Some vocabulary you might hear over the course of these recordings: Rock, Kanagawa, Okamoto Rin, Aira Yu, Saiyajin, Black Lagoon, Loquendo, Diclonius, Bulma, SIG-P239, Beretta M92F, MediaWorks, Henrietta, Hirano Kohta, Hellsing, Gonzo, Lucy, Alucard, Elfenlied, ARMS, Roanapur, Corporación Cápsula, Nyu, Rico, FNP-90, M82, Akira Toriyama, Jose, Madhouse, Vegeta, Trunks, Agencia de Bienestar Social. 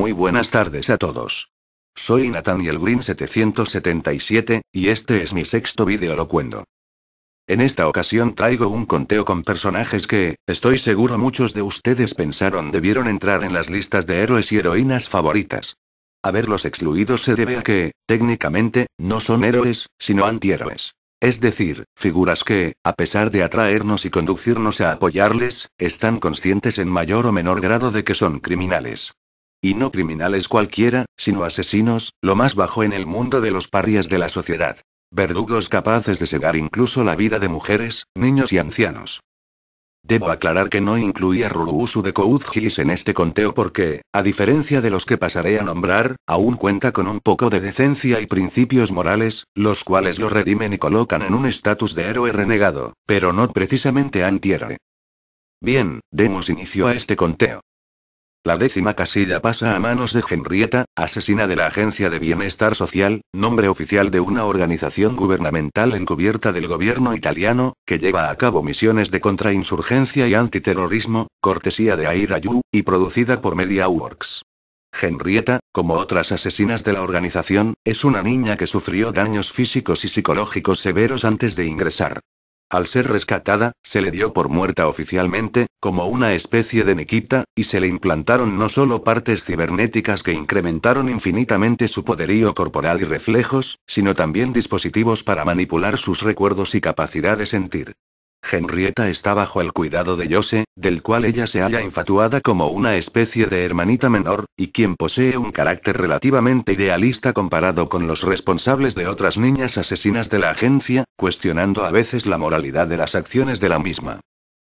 Muy buenas tardes a todos. Soy Nathaniel Green777, y este es mi sexto vídeo Loquendo. En esta ocasión traigo un conteo con personajes que, estoy seguro muchos de ustedes pensaron debieron entrar en las listas de héroes y heroínas favoritas. Haberlos excluidos se debe a que, técnicamente, no son héroes, sino antihéroes. Es decir, figuras que, a pesar de atraernos y conducirnos a apoyarles, están conscientes en mayor o menor grado de que son criminales. Y no criminales cualquiera, sino asesinos, lo más bajo en el mundo de los parias de la sociedad. Verdugos capaces de cegar incluso la vida de mujeres, niños y ancianos. Debo aclarar que no incluí a Rurusu de Kouzgis en este conteo porque, a diferencia de los que pasaré a nombrar, aún cuenta con un poco de decencia y principios morales, los cuales lo redimen y colocan en un estatus de héroe renegado, pero no precisamente antihéroe. Bien, demos inicio a este conteo. La décima casilla pasa a manos de Henrietta, asesina de la Agencia de Bienestar Social, nombre oficial de una organización gubernamental encubierta del gobierno italiano, que lleva a cabo misiones de contrainsurgencia y antiterrorismo, cortesía de Aira Yu, y producida por MediaWorks. Henrietta, como otras asesinas de la organización, es una niña que sufrió daños físicos y psicológicos severos antes de ingresar. Al ser rescatada, se le dio por muerta oficialmente, como una especie de Nikita, y se le implantaron no solo partes cibernéticas que incrementaron infinitamente su poderío corporal y reflejos, sino también dispositivos para manipular sus recuerdos y capacidad de sentir. Henrietta está bajo el cuidado de Jose, del cual ella se halla infatuada como una especie de hermanita menor, y quien posee un carácter relativamente idealista comparado con los responsables de otras niñas asesinas de la agencia, cuestionando a veces la moralidad de las acciones de la misma.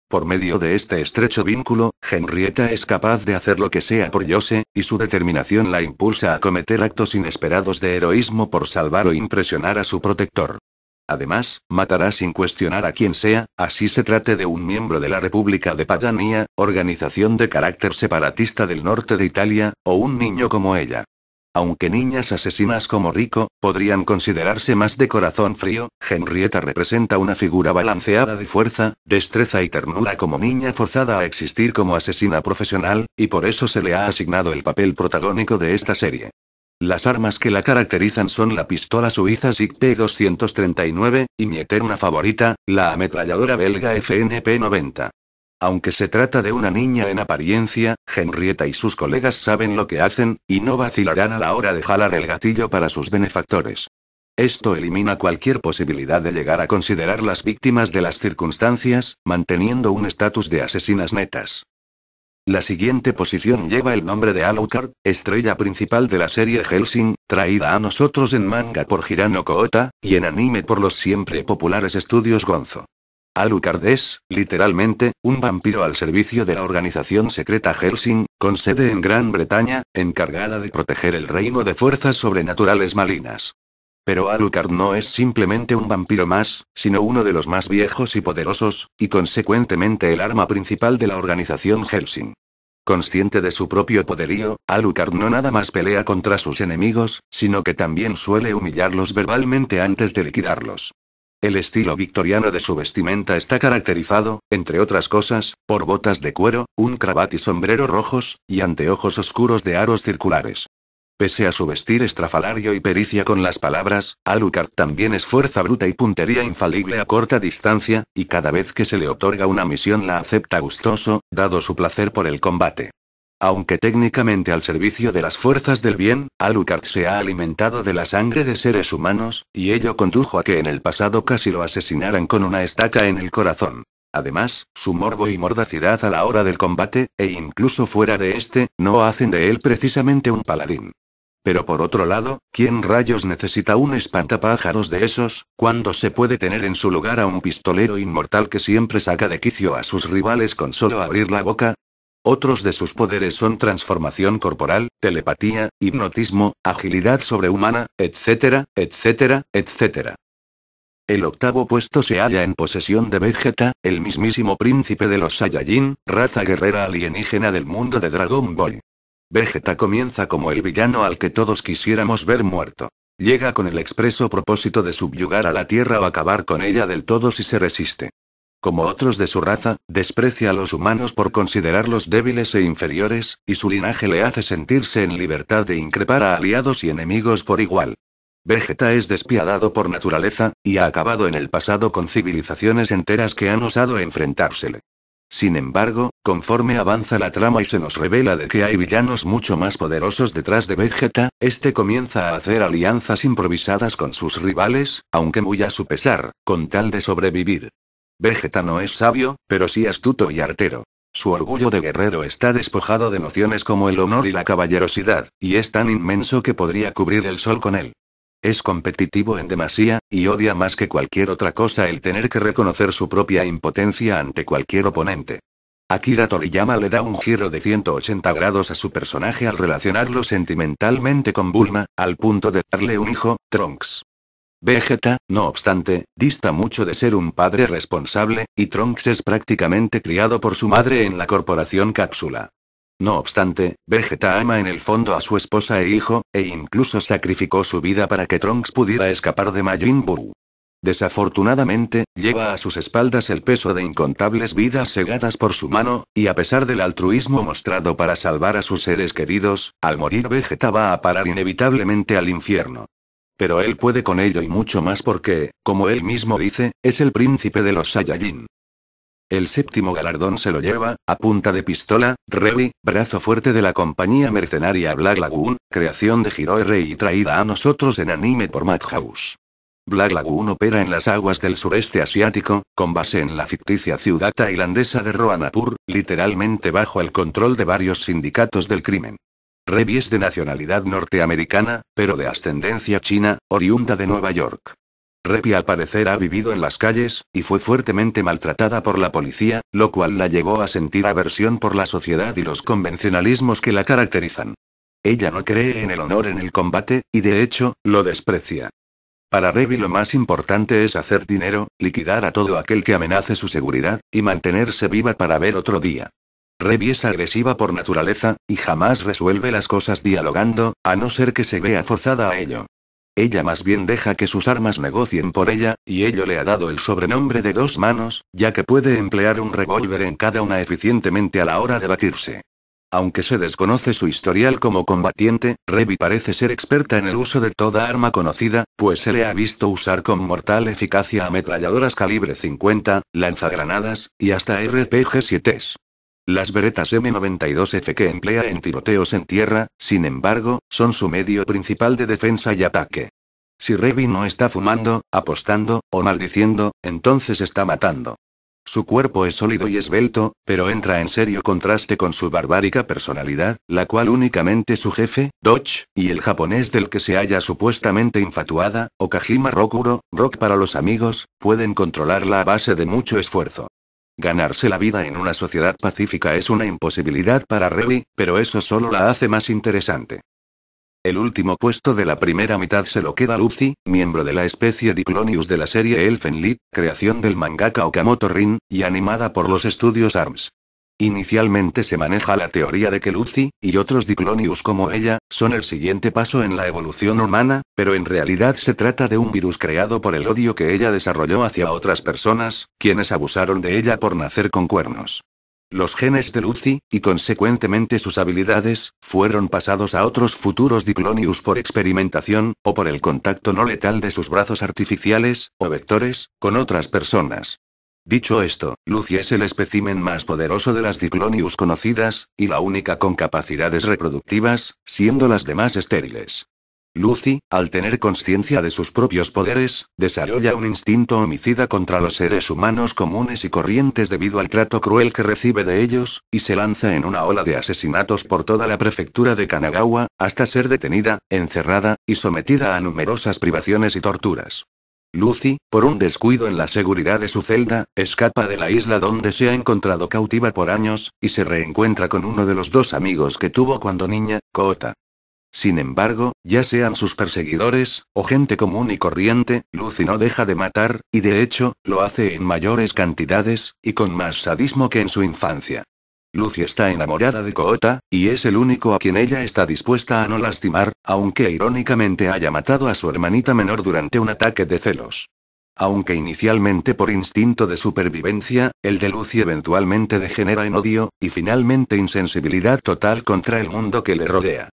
Por medio de este estrecho vínculo, Henrietta es capaz de hacer lo que sea por Jose, y su determinación la impulsa a cometer actos inesperados de heroísmo por salvar o impresionar a su protector. Además, matará sin cuestionar a quien sea, así se trate de un miembro de la República de Padania, organización de carácter separatista del norte de Italia, o un niño como ella. Aunque niñas asesinas como Rico podrían considerarse más de corazón frío, Henrietta representa una figura balanceada de fuerza, destreza y ternura como niña forzada a existir como asesina profesional, y por eso se le ha asignado el papel protagónico de esta serie. Las armas que la caracterizan son la pistola suiza SIG-P239, y mi eterna favorita, la ametralladora belga FNP-90. Aunque se trata de una niña en apariencia, Henrietta y sus colegas saben lo que hacen, y no vacilarán a la hora de jalar el gatillo para sus benefactores. Esto elimina cualquier posibilidad de llegar a considerarlas víctimas de las circunstancias, manteniendo un estatus de asesinas netas. La siguiente posición lleva el nombre de Alucard, estrella principal de la serie Hellsing, traída a nosotros en manga por Hirano Kohta, y en anime por los siempre populares estudios Gonzo. Alucard es, literalmente, un vampiro al servicio de la organización secreta Hellsing, con sede en Gran Bretaña, encargada de proteger el reino de fuerzas sobrenaturales malignas. Pero Alucard no es simplemente un vampiro más, sino uno de los más viejos y poderosos, y consecuentemente el arma principal de la organización Hellsing. Consciente de su propio poderío, Alucard no nada más pelea contra sus enemigos, sino que también suele humillarlos verbalmente antes de liquidarlos. El estilo victoriano de su vestimenta está caracterizado, entre otras cosas, por botas de cuero, un cravata y sombrero rojos, y anteojos oscuros de aros circulares. Pese a su vestir estrafalario y pericia con las palabras, Alucard también es fuerza bruta y puntería infalible a corta distancia, y cada vez que se le otorga una misión la acepta gustoso, dado su placer por el combate. Aunque técnicamente al servicio de las fuerzas del bien, Alucard se ha alimentado de la sangre de seres humanos, y ello condujo a que en el pasado casi lo asesinaran con una estaca en el corazón. Además, su morbo y mordacidad a la hora del combate, e incluso fuera de este, no hacen de él precisamente un paladín. Pero por otro lado, ¿quién rayos necesita un espantapájaros de esos, cuando se puede tener en su lugar a un pistolero inmortal que siempre saca de quicio a sus rivales con solo abrir la boca? Otros de sus poderes son transformación corporal, telepatía, hipnotismo, agilidad sobrehumana, etcétera, etcétera, etcétera. El octavo puesto se halla en posesión de Vegeta, el mismísimo príncipe de los Saiyajin, raza guerrera alienígena del mundo de Dragon Ball. Vegeta comienza como el villano al que todos quisiéramos ver muerto. Llega con el expreso propósito de subyugar a la Tierra o acabar con ella del todo si se resiste. Como otros de su raza, desprecia a los humanos por considerarlos débiles e inferiores, y su linaje le hace sentirse en libertad de increpar a aliados y enemigos por igual. Vegeta es despiadado por naturaleza, y ha acabado en el pasado con civilizaciones enteras que han osado enfrentársele. Sin embargo, conforme avanza la trama y se nos revela de que hay villanos mucho más poderosos detrás de Vegeta, este comienza a hacer alianzas improvisadas con sus rivales, aunque muy a su pesar, con tal de sobrevivir. Vegeta no es sabio, pero sí astuto y artero. Su orgullo de guerrero está despojado de nociones como el honor y la caballerosidad, y es tan inmenso que podría cubrir el sol con él. Es competitivo en demasía, y odia más que cualquier otra cosa el tener que reconocer su propia impotencia ante cualquier oponente. Akira Toriyama le da un giro de 180 grados a su personaje al relacionarlo sentimentalmente con Bulma, al punto de darle un hijo, Trunks. Vegeta, no obstante, dista mucho de ser un padre responsable, y Trunks es prácticamente criado por su madre en la Corporación Cápsula. No obstante, Vegeta ama en el fondo a su esposa e hijo, e incluso sacrificó su vida para que Trunks pudiera escapar de Majin Buu. Desafortunadamente, lleva a sus espaldas el peso de incontables vidas segadas por su mano, y a pesar del altruismo mostrado para salvar a sus seres queridos, al morir Vegeta va a parar inevitablemente al infierno. Pero él puede con ello y mucho más porque, como él mismo dice, es el príncipe de los Saiyajin. El séptimo galardón se lo lleva, a punta de pistola, Revy, brazo fuerte de la compañía mercenaria Black Lagoon, creación de Hiroe Rei y traída a nosotros en anime por Madhouse. Black Lagoon opera en las aguas del sureste asiático, con base en la ficticia ciudad tailandesa de Roanapur, literalmente bajo el control de varios sindicatos del crimen. Revy es de nacionalidad norteamericana, pero de ascendencia china, oriunda de Nueva York. Revy al parecer ha vivido en las calles, y fue fuertemente maltratada por la policía, lo cual la llevó a sentir aversión por la sociedad y los convencionalismos que la caracterizan. Ella no cree en el honor en el combate, y de hecho, lo desprecia. Para Revy lo más importante es hacer dinero, liquidar a todo aquel que amenace su seguridad, y mantenerse viva para ver otro día. Revy es agresiva por naturaleza, y jamás resuelve las cosas dialogando, a no ser que se vea forzada a ello. Ella más bien deja que sus armas negocien por ella, y ello le ha dado el sobrenombre de dos manos, ya que puede emplear un revólver en cada una eficientemente a la hora de batirse. Aunque se desconoce su historial como combatiente, Revy parece ser experta en el uso de toda arma conocida, pues se le ha visto usar con mortal eficacia ametralladoras calibre 50, lanzagranadas, y hasta RPG-7s. Las Berettas M92F que emplea en tiroteos en tierra, sin embargo, son su medio principal de defensa y ataque. Si Revy no está fumando, apostando, o maldiciendo, entonces está matando. Su cuerpo es sólido y esbelto, pero entra en serio contraste con su barbárica personalidad, la cual únicamente su jefe, Dodge, y el japonés del que se halla supuestamente infatuada, Okajima Rokuro, Rock para los amigos, pueden controlarla a base de mucho esfuerzo. Ganarse la vida en una sociedad pacífica es una imposibilidad para Revy, pero eso solo la hace más interesante. El último puesto de la primera mitad se lo queda Lucy, miembro de la especie Diclonius de la serie Elfenlied, creación del mangaka Okamoto Rin, y animada por los estudios ARMS. Inicialmente se maneja la teoría de que Lucy, y otros Diclonius como ella, son el siguiente paso en la evolución humana, pero en realidad se trata de un virus creado por el odio que ella desarrolló hacia otras personas, quienes abusaron de ella por nacer con cuernos. Los genes de Lucy, y consecuentemente sus habilidades, fueron pasados a otros futuros Diclonius por experimentación, o por el contacto no letal de sus brazos artificiales, o vectores, con otras personas. Dicho esto, Lucy es el espécimen más poderoso de las Diclonius conocidas, y la única con capacidades reproductivas, siendo las demás estériles. Lucy, al tener conciencia de sus propios poderes, desarrolla un instinto homicida contra los seres humanos comunes y corrientes debido al trato cruel que recibe de ellos, y se lanza en una ola de asesinatos por toda la prefectura de Kanagawa, hasta ser detenida, encerrada, y sometida a numerosas privaciones y torturas. Lucy, por un descuido en la seguridad de su celda, escapa de la isla donde se ha encontrado cautiva por años, y se reencuentra con uno de los dos amigos que tuvo cuando niña, Kohta. Sin embargo, ya sean sus perseguidores, o gente común y corriente, Lucy no deja de matar, y de hecho, lo hace en mayores cantidades, y con más sadismo que en su infancia. Lucy está enamorada de Kohta, y es el único a quien ella está dispuesta a no lastimar, aunque irónicamente haya matado a su hermanita menor durante un ataque de celos. Aunque inicialmente por instinto de supervivencia, el de Lucy eventualmente degenera en odio, y finalmente insensibilidad total contra el mundo que le rodea.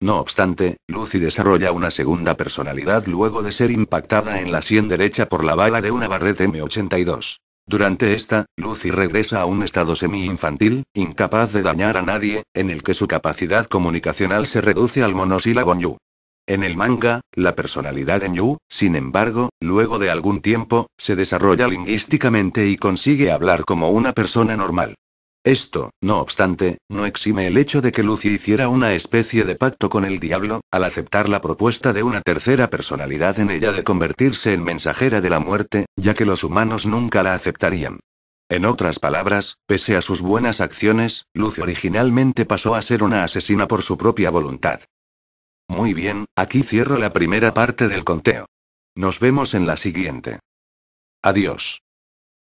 No obstante, Lucy desarrolla una segunda personalidad luego de ser impactada en la sien derecha por la bala de una barreta M82. Durante esta, Lucy regresa a un estado semi-infantil, incapaz de dañar a nadie, en el que su capacidad comunicacional se reduce al monosílabo Nyu. En el manga, la personalidad de Nyu, sin embargo, luego de algún tiempo, se desarrolla lingüísticamente y consigue hablar como una persona normal. Esto, no obstante, no exime el hecho de que Lucy hiciera una especie de pacto con el diablo, al aceptar la propuesta de una tercera personalidad en ella de convertirse en mensajera de la muerte, ya que los humanos nunca la aceptarían. En otras palabras, pese a sus buenas acciones, Lucy originalmente pasó a ser una asesina por su propia voluntad. Muy bien, aquí cierro la primera parte del conteo. Nos vemos en la siguiente. Adiós.